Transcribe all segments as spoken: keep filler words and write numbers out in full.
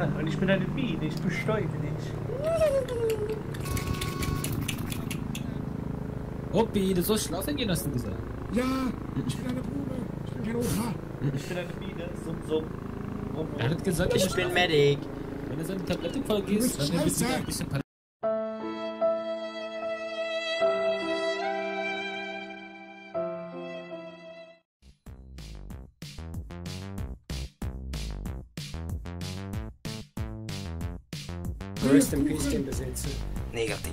Und ich bin eine Biene, ich bestäube dich. Oppi, du sollst schlafen gehen, hast du gesagt. Ja, ich bin eine Bube, ich bin kein Opa. Ich bin eine Biene, summ, summ. Er hat gesagt, ich, ich bin Medic. Wenn du seine Tablette vergisst, dann bist du ein bisschen Panier. Größten Küstenbesitzer. Negativ.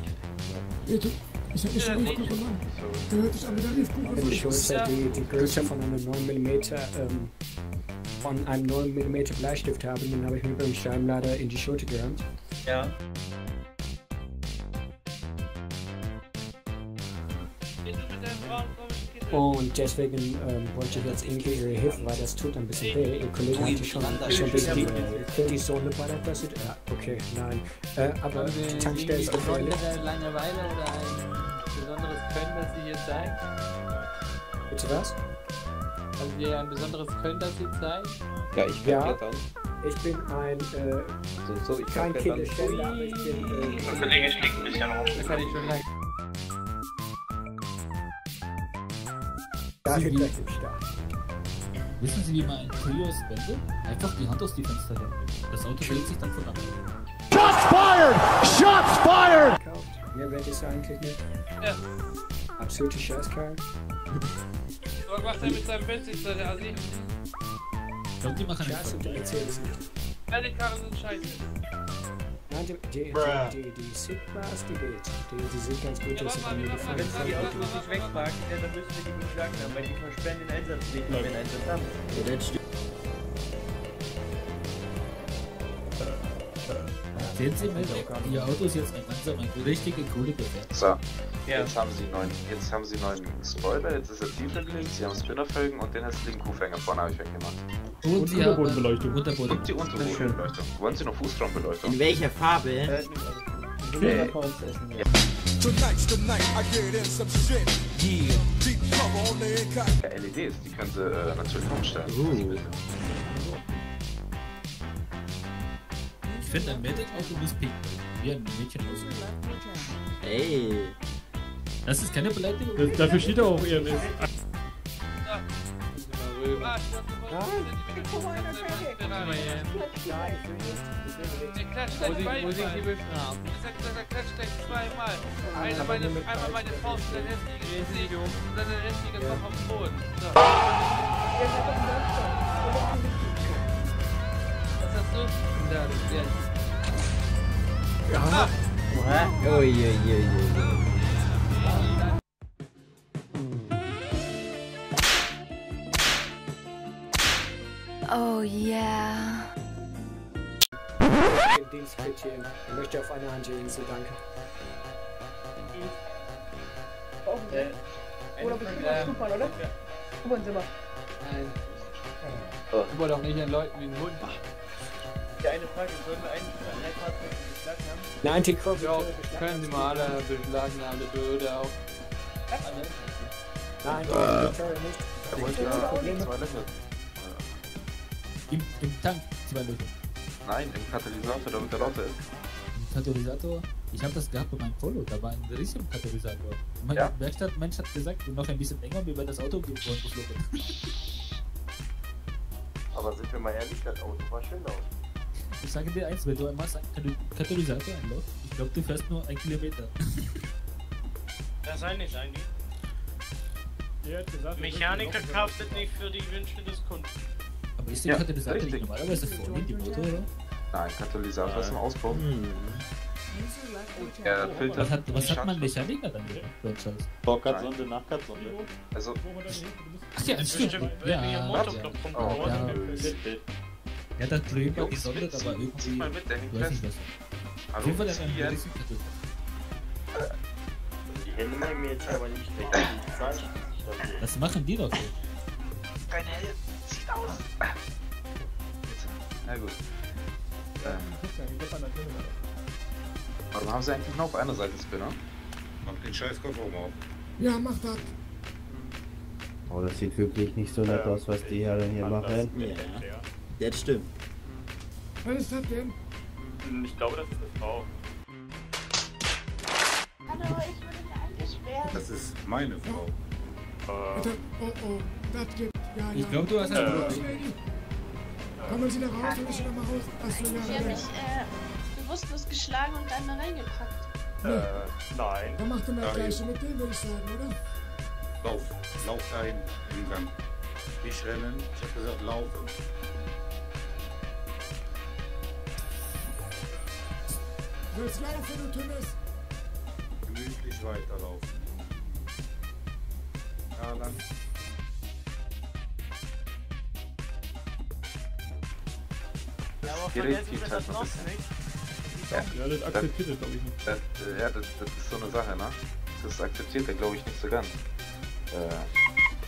Ja, du, ich hab nicht schon Kuchen gemacht. Da hört ich aber der Riefkuchen. Die Schulter, die, die Größe von einem neun Millimeter, ähm, von einem neun Millimeter Bleistift haben, den habe ich mir beim Steinlader in die Schulter gerammt. Ja. Und deswegen ähm, wollte ich jetzt irgendwie ihre Hilfe, weil das tut ein bisschen weh. Ihr Kollege hatte schon, schon die, die, die Sonne bei der Presse. Ja, okay, nein. Äh, aber die Tankstelle ist gefährlich. Eine Langeweile oder ein besonderes Können, das Sie hier zeigen? Bitte was? Haben Sie ein besonderes Können, das Sie zeigen? Ja, ich bin ja. Klettern. Ich bin ein, äh, so, so, ich kein Kindersteller, aber ich bin, äh, der Kollege schlägt ein bisschen rum. Das hatte ich schon lange. Da hinter dem Start. Wissen Sie, wie man ein Prius wendet? Einfach die Hand aus die Fenster hält. Das Auto dreht sich dann von ab. Shots fired! Shots fired! Mehr werde ich eigentlich nicht. Ja. Absolute Scheißkerl. Was macht er mit seinem Benz? Ist der Asi? Ich glaube, die machen einen Scheiß. Ja, die Karren sind scheiße. Nein, die, die, die, die, die Sigmas, die geht. Die, die sind ganz gut, dass ja, sie mir gefallen. Wenn die Autos nicht wegparken, ja, dann müssen wir die nicht schlagen haben, weil die versperren den Einsatz nicht, wenn wir den Einsatz haben. Ja, das stimmt. Sehen Sie mal, die Autos jetzt langsam eine richtige Kohle gewährt. So, ja. Jetzt haben Sie neun, jetzt haben Sie neuen Spoiler, jetzt ist er tiefer gelegt, Sie haben Spinnerfelgen und den hässlichen Kuhfänger vorne habe ich weggemacht. Und, und die Unterbodenbeleuchtung. Unterboden. Und die Unterbodenbeleuchtung. Wollen Sie noch Fußraumbeleuchtung? In welcher Farbe? Äh, okay. Ja, L E Ds, die können Sie äh, natürlich umstellen. Uh. Ich finde ein Medic-Auto muss pink, wie ein Mädchen aussehen. Ey. Das ist keine Beleidigung. Das, dafür steht er auch eher nicht. Ja. Oh je, je, je, je. Oh yeah. Den Dienstplättchen. Ich möchte auf eine Hand die Insel, danke. Oh, okay. Oder bist du wieder Schnuppern, oder? Gucken Sie mal. Nein. Ich wollte doch nicht an Leuten wie ein Hund. Eine Frage, sollen wir eigentlich mit einer Fahrzeuge beschlagen haben? Nein, die Kopf. Ja, können Sie mal alle beschlagen, alle Böde auch. Alle? Nein, äh, ich glaube nicht. Er wollte ja zwei Löcher. Im, Im Tank zwei Löcher. Nein, im Katalysator, damit er lauter ist. Im Katalysator? Ich habe das gehabt bei meinem Polo, da war ein riesiger Katalysator. Mein ja. Werkstattmensch hat gesagt, noch ein bisschen enger, wie wir das Auto geflogen haben. Aber sind wir mal ehrlich, das Auto war schön aus. Ich sage dir eins, wenn du einmal einen Katalysator einläufst, ich glaube, du fährst nur einen Kilometer. Das sei nicht eigentlich. Ja, gesagt, Mechaniker kauft das nicht für die Wünsche des Kunden. Aber ist der ja, Katalysator richtig. Nicht normalerweise vorne in die Motor, oder? Nein, Katalysator ja. Ist ein Ausbau. Hm. Er filtert. Was hat, was hat man Mechaniker dann hier? Vorkartsonde, Nachkartsonde. Also. Ach ja, stimmt. Bestimmt, ja, ja, ja. Oh, ja. Ja, das Problem war gesondert, aber irgendwie, mal mit, ich weiß nicht was. Auf jeden Fall hat er einen riesigen Katalysator. Die Hände machen mir jetzt aber nicht recht. Was machen die doch so? Deine Hände, sieht aus! Na gut. Ähm. Warum haben sie eigentlich nur auf einer Seite Spinner? Mach den scheiß Kofferraum auf. Ja, mach das! Oh, das sieht wirklich nicht so nett aus, was die Herren hier machen. Ja. Das stimmt. Was ist das denn? Ich glaube, das ist eine Frau. Hallo, ich würde mich eingesperrt. Das ist meine Frau. Oh, oh, oh, das gibt ja, ja. Ich glaube, du hast eine Frau. Kommen Sie da raus, okay. Oder ich nochmal raus? Achso, ja. Ich habe mich äh, bewusstlos geschlagen und dann da reingepackt. Nee. Äh, nein. Dann macht man das gleiche mit dem, würde ich sagen, oder? Lauf. Lauf dahin im Gang. Nicht rennen. Ich habe gesagt, laufen. Du willst laufen, du Tünnes? Gemütlich weiterlaufen. Ja, lang. Ja, aber vergessen wir das noch nicht. Ja, das akzeptiert er, glaube ich, nicht. Das, ja, das, das ist so eine Sache, ne? Das akzeptiert er, glaube ich, nicht so ganz. Äh,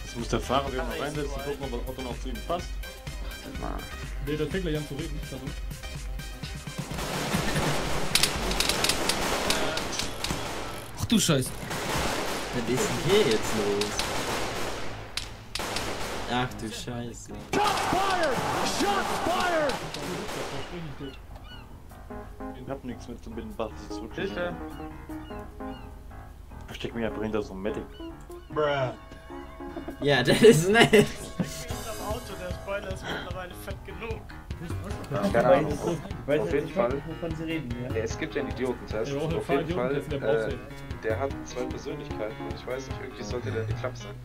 das muss der Fahrer wieder mal reinsetzen, gucken, ob das Auto noch zu ihm passt. Ach, mal. Nee, der fängt gleich an zu reden. Ach du Scheiße. Was ist denn hier jetzt los? Ach du Scheiße. Shots fired! Shots fired! Ich hab nichts mit so einem Bart zu tun. Ich steck mich einfach hinter so einem Medic. Bruh. Ja, das ist nett. Ich steck mich hinter dem Auto, der Spoiler ist mittlerweile fett genug. Ja, keine Ahnung. Auf, auf jeden Fall. Wovon Sie reden, ja? Ja, es gibt ja einen Idioten, das heißt, ja, auf jeden Fall, äh, der hat zwei Persönlichkeiten und ich weiß nicht, irgendwie sollte der geklappt sein.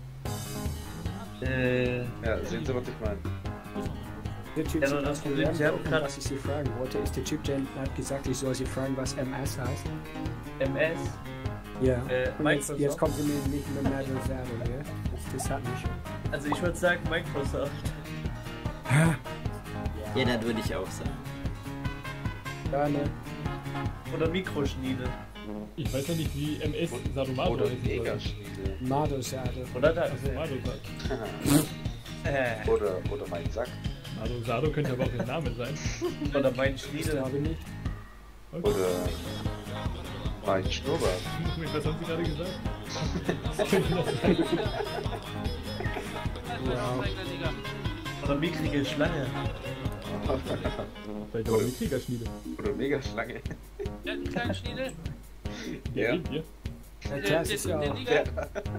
Äh. Ja, sehen Sie, was ich meine. Der Typ, ja, das Problem, Sie haben gerade, was ich Sie fragen wollte, ist der Typ, der hat gesagt, ich soll Sie fragen, was M S heißt. M S? Ja. Äh, Microsoft. Jetzt, jetzt kommt Sie mir nicht mehr mehr so sagen, ja? Das hat mich schon. Also ich würde sagen, Microsoft. Hä? Ja, das würde ich auch sagen. Ja, ne? Oder Mikroschniede. Ich weiß ja nicht, wie M S Sadomaso oder Mega-Schniede. Mados, ja. Oder das? Also Mados. äh. Oder, oder mein Sack. Mado Sado könnte aber auch der Name sein. Oder mein Schniede. Habe ich nicht. Okay. Oder mein Schnurrbart. Was haben Sie gerade gesagt? Wow. Oder mickrige Schlange. Vielleicht aber mickriger Schniede. Oder Mega-Schlange. Der hat einen kleinen Schniedel. Ja. Das ist ja auch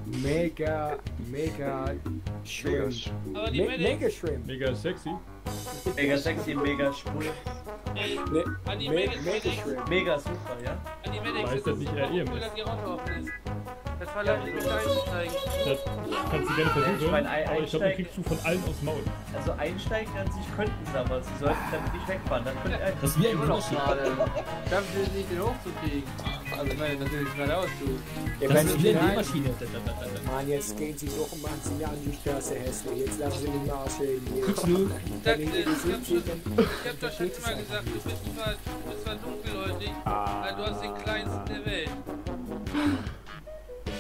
mega, mega schwimmt. Mega schwimmt. Mega sexy. Mega sexy, mega schwul. Mega schwimmt. Mega super, ja? Weiß das nicht eher ihr? Das war leider nicht einsteigen. Das kannst du gerne versuchen, ja, ich aber ich glaube, du kriegst du von allen aufs Maul. Also einsteigen an sich könnten sie, aber sie sollten damit nicht wegfahren. Dann können das ist mir immer noch schade. Ich schaffe es nicht, den hochzukriegen. Also ich meine, natürlich geradeaus zu. Das ist wieder die Maschine. Mann, jetzt gehen sie so und machen sie mir an die Straße hässlich. Jetzt lassen sie den Arsch hängen. Ich hab doch schon immer gesagt, du bist zwar dunkelhäutig, weil du hast den kleinsten der Welt.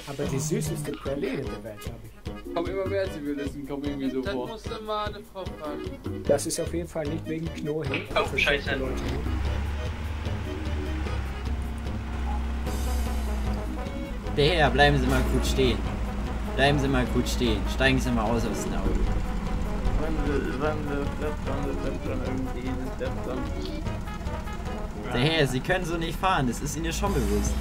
Aber die süßeste Praline der Welt habe ich. Komm immer mehr zu wissen, komm irgendwie so vor. Das musst du mal eine Frau fragen. Das ist auf jeden Fall nicht wegen Knohe. Auf oh, Scheiße, Leute. Daher bleiben Sie mal gut stehen. Bleiben Sie mal gut stehen. Steigen Sie mal aus aus den Augen. Daher, Sie können so nicht fahren. Das ist Ihnen ja schon bewusst.